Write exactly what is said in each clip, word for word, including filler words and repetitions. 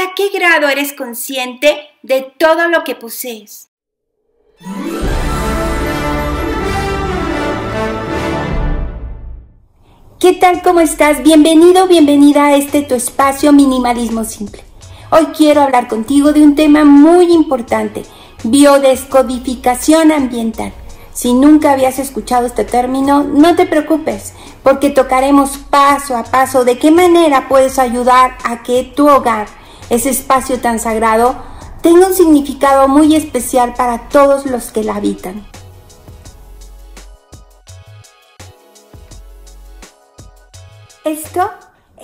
¿Hasta qué grado eres consciente de todo lo que posees? ¿Qué tal? ¿Cómo estás? Bienvenido, bienvenida a este tu espacio Minimalismo Simple. Hoy quiero hablar contigo de un tema muy importante, biodescodificación ambiental. Si nunca habías escuchado este término, no te preocupes, porque tocaremos paso a paso de qué manera puedes ayudar a que tu hogar, ese espacio tan sagrado, tenga un significado muy especial para todos los que la habitan. Esto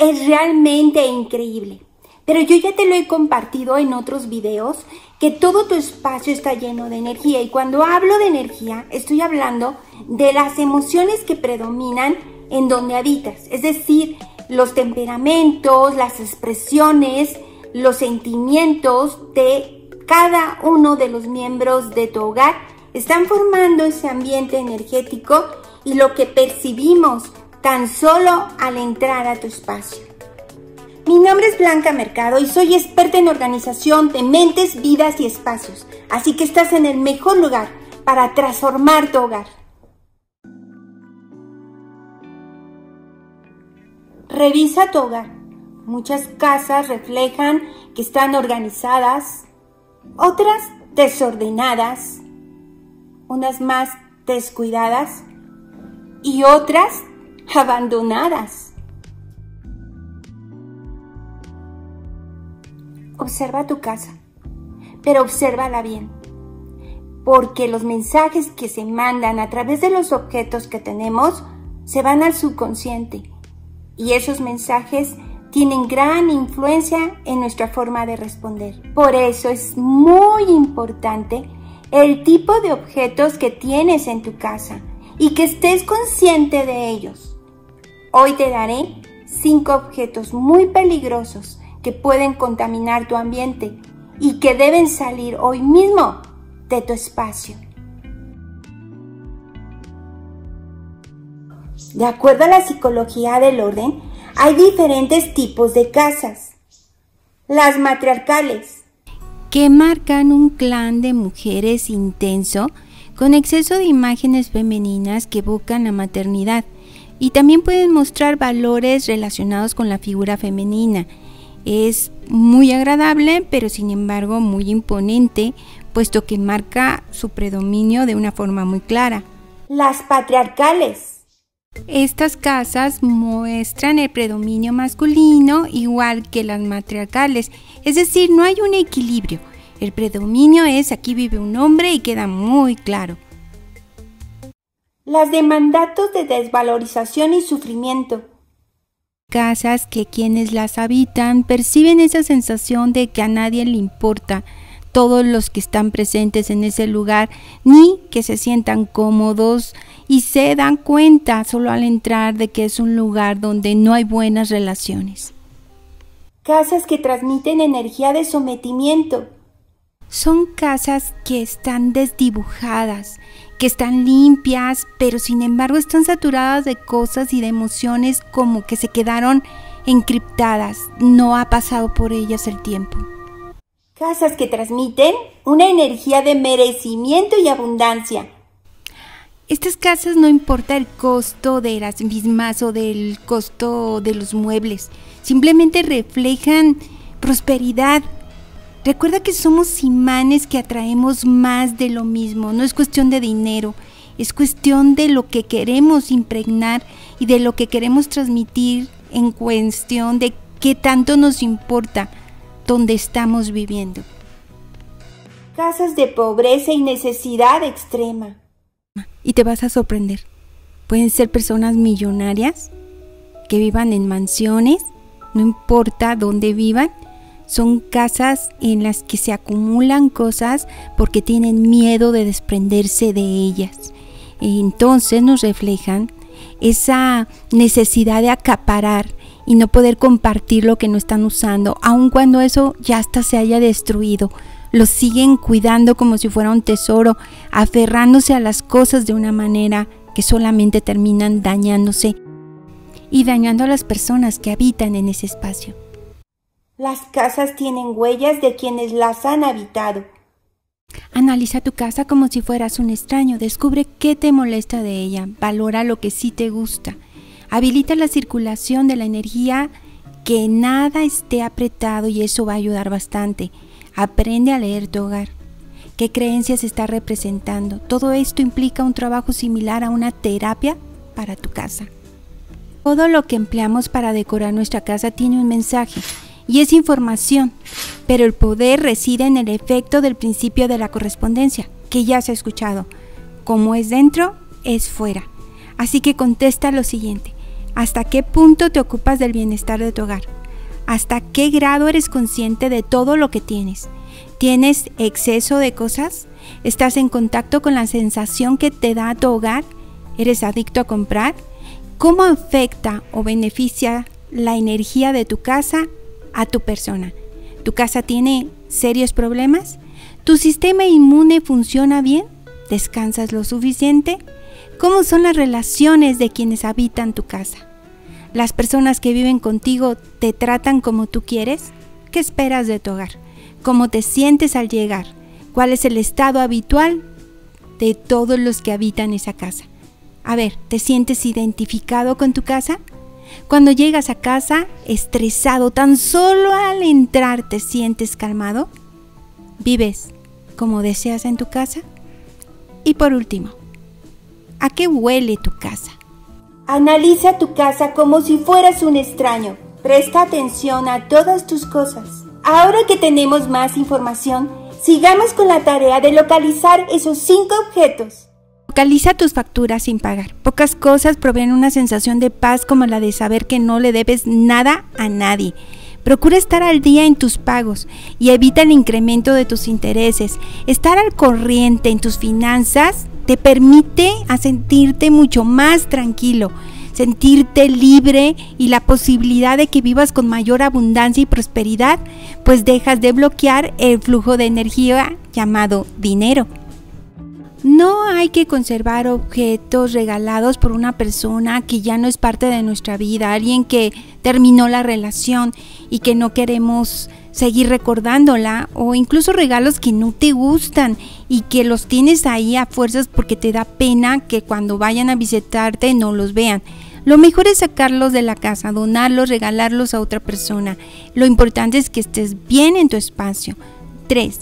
es realmente increíble, pero yo ya te lo he compartido en otros videos, que todo tu espacio está lleno de energía, y cuando hablo de energía estoy hablando de las emociones que predominan en donde habitas, es decir, los temperamentos, las expresiones, los sentimientos de cada uno de los miembros de tu hogar están formando ese ambiente energético y lo que percibimos tan solo al entrar a tu espacio. Mi nombre es Blanca Mercado y soy experta en organización de mentes, vidas y espacios, así que estás en el mejor lugar para transformar tu hogar. Revisa tu hogar. Muchas casas reflejan que están organizadas, otras desordenadas, unas más descuidadas y otras abandonadas. Observa tu casa, pero obsérvala bien, porque los mensajes que se mandan a través de los objetos que tenemos se van al subconsciente y esos mensajes tienen gran influencia en nuestra forma de responder. Por eso es muy importante el tipo de objetos que tienes en tu casa y que estés consciente de ellos. Hoy te daré cinco objetos muy peligrosos que pueden contaminar tu ambiente y que deben salir hoy mismo de tu espacio. De acuerdo a la psicología del orden, hay diferentes tipos de casas. Las matriarcales, que marcan un clan de mujeres intenso con exceso de imágenes femeninas que evocan la maternidad y también pueden mostrar valores relacionados con la figura femenina. Es muy agradable, pero sin embargo muy imponente, puesto que marca su predominio de una forma muy clara. Las patriarcales. Estas casas muestran el predominio masculino igual que las matriarcales, es decir, no hay un equilibrio. El predominio es aquí vive un hombre y queda muy claro. Las de mandatos de desvalorización y sufrimiento. Casas que quienes las habitan perciben esa sensación de que a nadie le importa todos los que están presentes en ese lugar, ni que se sientan cómodos y se dan cuenta solo al entrar de que es un lugar donde no hay buenas relaciones. Casas que transmiten energía de sometimiento. Son casas que están desdibujadas, que están limpias, pero sin embargo están saturadas de cosas y de emociones como que se quedaron encriptadas, no ha pasado por ellas el tiempo. Casas que transmiten una energía de merecimiento y abundancia. Estas casas no importa el costo de las mismas o del costo de los muebles, simplemente reflejan prosperidad. Recuerda que somos imanes que atraemos más de lo mismo, no es cuestión de dinero, es cuestión de lo que queremos impregnar y de lo que queremos transmitir en cuestión de qué tanto nos importa donde estamos viviendo. Casas de pobreza y necesidad extrema. Y te vas a sorprender, pueden ser personas millonarias que vivan en mansiones, no importa dónde vivan. Son casas en las que se acumulan cosas porque tienen miedo de desprenderse de ellas. Entonces nos reflejan esa necesidad de acaparar y no poder compartir lo que no están usando, aun cuando eso ya hasta se haya destruido. Lo siguen cuidando como si fuera un tesoro, aferrándose a las cosas de una manera que solamente terminan dañándose y dañando a las personas que habitan en ese espacio. Las casas tienen huellas de quienes las han habitado. Analiza tu casa como si fueras un extraño. Descubre qué te molesta de ella. Valora lo que sí te gusta. Habilita la circulación de la energía, que nada esté apretado, y eso va a ayudar bastante. Aprende a leer tu hogar. ¿Qué creencias está representando? Todo esto implica un trabajo similar a una terapia para tu casa. Todo lo que empleamos para decorar nuestra casa tiene un mensaje y es información, pero el poder reside en el efecto del principio de la correspondencia, que ya se ha escuchado. Como es dentro, es fuera. Así que contesta lo siguiente: ¿hasta qué punto te ocupas del bienestar de tu hogar? ¿Hasta qué grado eres consciente de todo lo que tienes? ¿Tienes exceso de cosas? ¿Estás en contacto con la sensación que te da tu hogar? ¿Eres adicto a comprar? ¿Cómo afecta o beneficia la energía de tu casa a tu persona? ¿Tu casa tiene serios problemas? ¿Tu sistema inmune funciona bien? ¿Descansas lo suficiente? ¿Cómo son las relaciones de quienes habitan tu casa? ¿Las personas que viven contigo te tratan como tú quieres? ¿Qué esperas de tu hogar? ¿Cómo te sientes al llegar? ¿Cuál es el estado habitual de todos los que habitan esa casa? A ver, ¿te sientes identificado con tu casa? Cuando llegas a casa estresado, tan solo al entrar te sientes calmado. ¿Vives como deseas en tu casa? Y por último, ¿a qué huele tu casa? Analiza tu casa como si fueras un extraño. Presta atención a todas tus cosas. Ahora que tenemos más información, sigamos con la tarea de localizar esos cinco objetos. Localiza tus facturas sin pagar. Pocas cosas proveen una sensación de paz como la de saber que no le debes nada a nadie. Procura estar al día en tus pagos y evita el incremento de tus intereses. Estar al corriente en tus finanzas te permite a sentirte mucho más tranquilo, sentirte libre, y la posibilidad de que vivas con mayor abundancia y prosperidad, pues dejas de bloquear el flujo de energía llamado dinero. No hay que conservar objetos regalados por una persona que ya no es parte de nuestra vida, alguien que terminó la relación y que no queremos seguir recordándola, o incluso regalos que no te gustan y que los tienes ahí a fuerzas porque te da pena que cuando vayan a visitarte no los vean. Lo mejor es sacarlos de la casa, donarlos, regalarlos a otra persona. Lo importante es que estés bien en tu espacio. tres.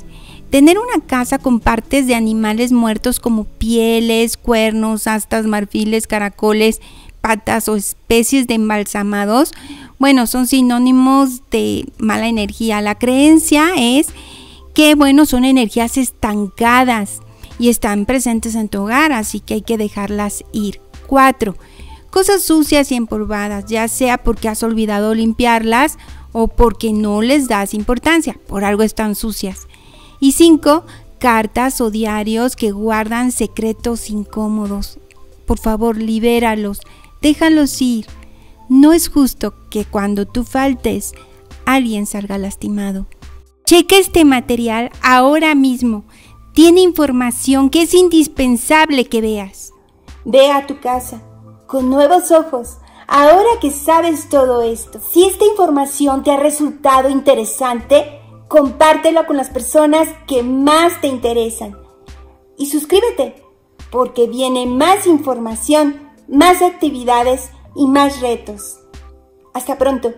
Tener una casa con partes de animales muertos como pieles, cuernos, astas, marfiles, caracoles, patas o especies de embalsamados, bueno, son sinónimos de mala energía. La creencia es que, bueno, son energías estancadas y están presentes en tu hogar, así que hay que dejarlas ir. cuatro. Cosas sucias y empolvadas, ya sea porque has olvidado limpiarlas o porque no les das importancia, por algo están sucias. Y cinco, cartas o diarios que guardan secretos incómodos. Por favor, libéralos, déjalos ir. No es justo que cuando tú faltes, alguien salga lastimado. Checa este material ahora mismo. Tiene información que es indispensable que veas. Ve a tu casa con nuevos ojos. Ahora que sabes todo esto, si esta información te ha resultado interesante, compártelo con las personas que más te interesan. Y suscríbete, porque viene más información, más actividades y más retos. Hasta pronto.